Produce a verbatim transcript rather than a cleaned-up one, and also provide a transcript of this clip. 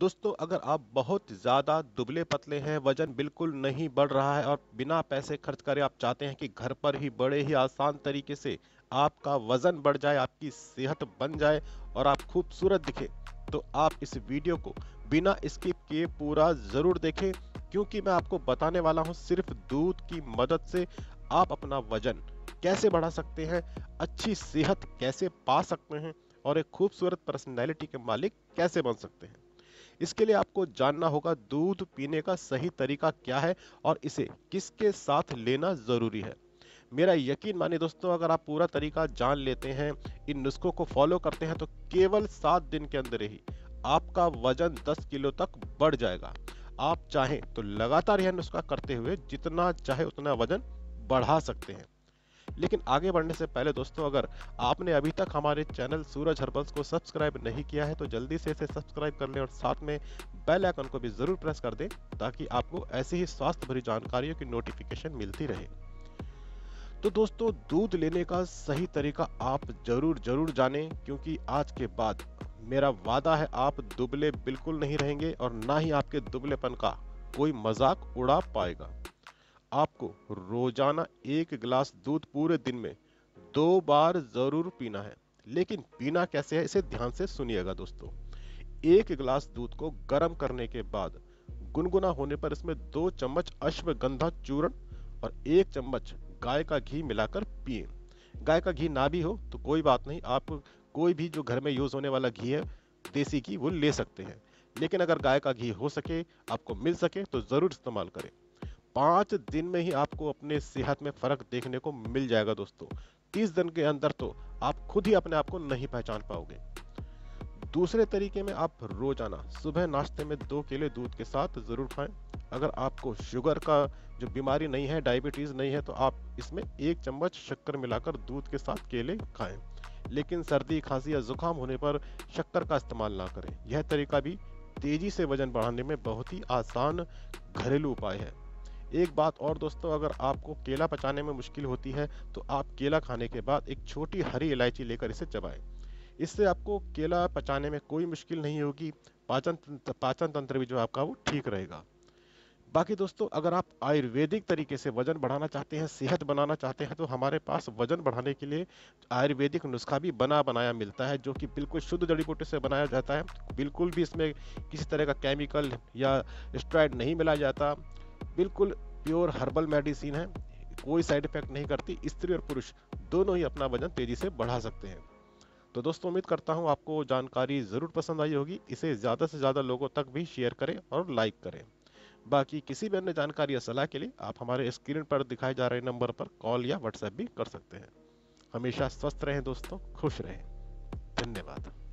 दोस्तों अगर आप बहुत ज़्यादा दुबले पतले हैं, वजन बिल्कुल नहीं बढ़ रहा है और बिना पैसे खर्च करे आप चाहते हैं कि घर पर ही बड़े ही आसान तरीके से आपका वजन बढ़ जाए, आपकी सेहत बन जाए और आप खूबसूरत दिखें, तो आप इस वीडियो को बिना स्किप किए पूरा ज़रूर देखें, क्योंकि मैं आपको बताने वाला हूँ सिर्फ दूध की मदद से आप अपना वजन कैसे बढ़ा सकते हैं, अच्छी सेहत कैसे पा सकते हैं और एक खूबसूरत पर्सनैलिटी के मालिक कैसे बन सकते हैं। इसके लिए आपको जानना होगा दूध पीने का सही तरीका क्या है और इसे किसके साथ लेना ज़रूरी है। मेरा यकीन मानिए दोस्तों, अगर आप पूरा तरीका जान लेते हैं, इन नुस्खों को फॉलो करते हैं, तो केवल सात दिन के अंदर ही आपका वजन दस किलो तक बढ़ जाएगा। आप चाहें तो लगातार यह नुस्खा करते हुए जितना चाहे उतना वजन बढ़ा सकते हैं। लेकिन आगे बढ़ने से पहले दोस्तों, अगर आपने अभी तक हमारे चैनल सूरजहर्बल्स को सब्सक्राइब नहीं किया है तो जल्दी से इसे सब्सक्राइब कर लें और साथ में बेल आइकन को भी ज़रूर प्रेस कर दें, ताकि आपको ऐसी ही स्वास्थ्य भरी जानकारियों की नोटिफिकेशन मिलती रहे। तो दोस्तों, दूध लेने का सही तरीका आप ज़रूर ज़रूर जानें, क्योंकि आज के बाद मेरा वादा है आप दुबले बिल्कुल नहीं रहेंगे और ना ही आपके दुबलेपन का कोई मजाक उड़ा पाएगा। आपको रोजाना एक गिलास दूध पूरे दिन में दो बार जरूर पीना है, लेकिन पीना कैसे है इसे ध्यान से सुनिएगा दोस्तों। एक गिलास दूध को गर्म करने के बाद गुनगुना होने पर इसमें दो चम्मच अश्वगंधा चूर्ण और एक चम्मच गाय का घी मिलाकर पिए। गाय का घी ना भी हो तो कोई बात नहीं, आप कोई भी जो घर में यूज़ होने वाला घी है, देसी घी, वो ले सकते हैं, लेकिन अगर गाय का घी हो सके, आपको मिल सके तो ज़रूर इस्तेमाल करें। पाँच दिन में ही आपको अपने सेहत में फ़र्क देखने को मिल जाएगा दोस्तों। तीस दिन के अंदर तो आप खुद ही अपने आप को नहीं पहचान पाओगे। दूसरे तरीके में आप रोजाना सुबह नाश्ते में दो केले दूध के साथ ज़रूर खाएं। अगर आपको शुगर का जो बीमारी नहीं है, डायबिटीज़ नहीं है, तो आप इसमें एक चम्मच शक्कर मिलाकर दूध के साथ केले खाएँ। लेकिन सर्दी, खांसी या जुकाम होने पर शक्कर का इस्तेमाल ना करें। यह तरीका भी तेज़ी से वज़न बढ़ाने में बहुत ही आसान घरेलू उपाय है। एक बात और दोस्तों, अगर आपको केला पचाने में मुश्किल होती है तो आप केला खाने के बाद एक छोटी हरी इलायची लेकर इसे चबाएं। इससे आपको केला पचाने में कोई मुश्किल नहीं होगी, पाचन पाचन तंत्र भी जो आपका वो ठीक रहेगा। बाकी दोस्तों, अगर आप आयुर्वेदिक तरीके से वज़न बढ़ाना चाहते हैं, सेहत बनाना चाहते हैं, तो हमारे पास वज़न बढ़ाने के लिए आयुर्वेदिक नुस्खा भी बना बनाया मिलता है, जो कि बिल्कुल शुद्ध जड़ी बूटी से बनाया जाता है। बिल्कुल भी इसमें किसी तरह का केमिकल या स्टेरॉइड नहीं मिलाया जाता। बिल्कुल प्योर हर्बल मेडिसिन है, कोई साइड इफेक्ट नहीं करती। स्त्री और पुरुष दोनों ही अपना वज़न तेज़ी से बढ़ा सकते हैं। तो दोस्तों, उम्मीद करता हूँ आपको जानकारी ज़रूर पसंद आई होगी। इसे ज़्यादा से ज़्यादा लोगों तक भी शेयर करें और लाइक करें। बाकी किसी भी अन्य जानकारी या सलाह के लिए आप हमारे स्क्रीन पर दिखाए जा रहे नंबर पर कॉल या व्हाट्सएप भी कर सकते हैं। हमेशा स्वस्थ रहें दोस्तों, खुश रहें। धन्यवाद।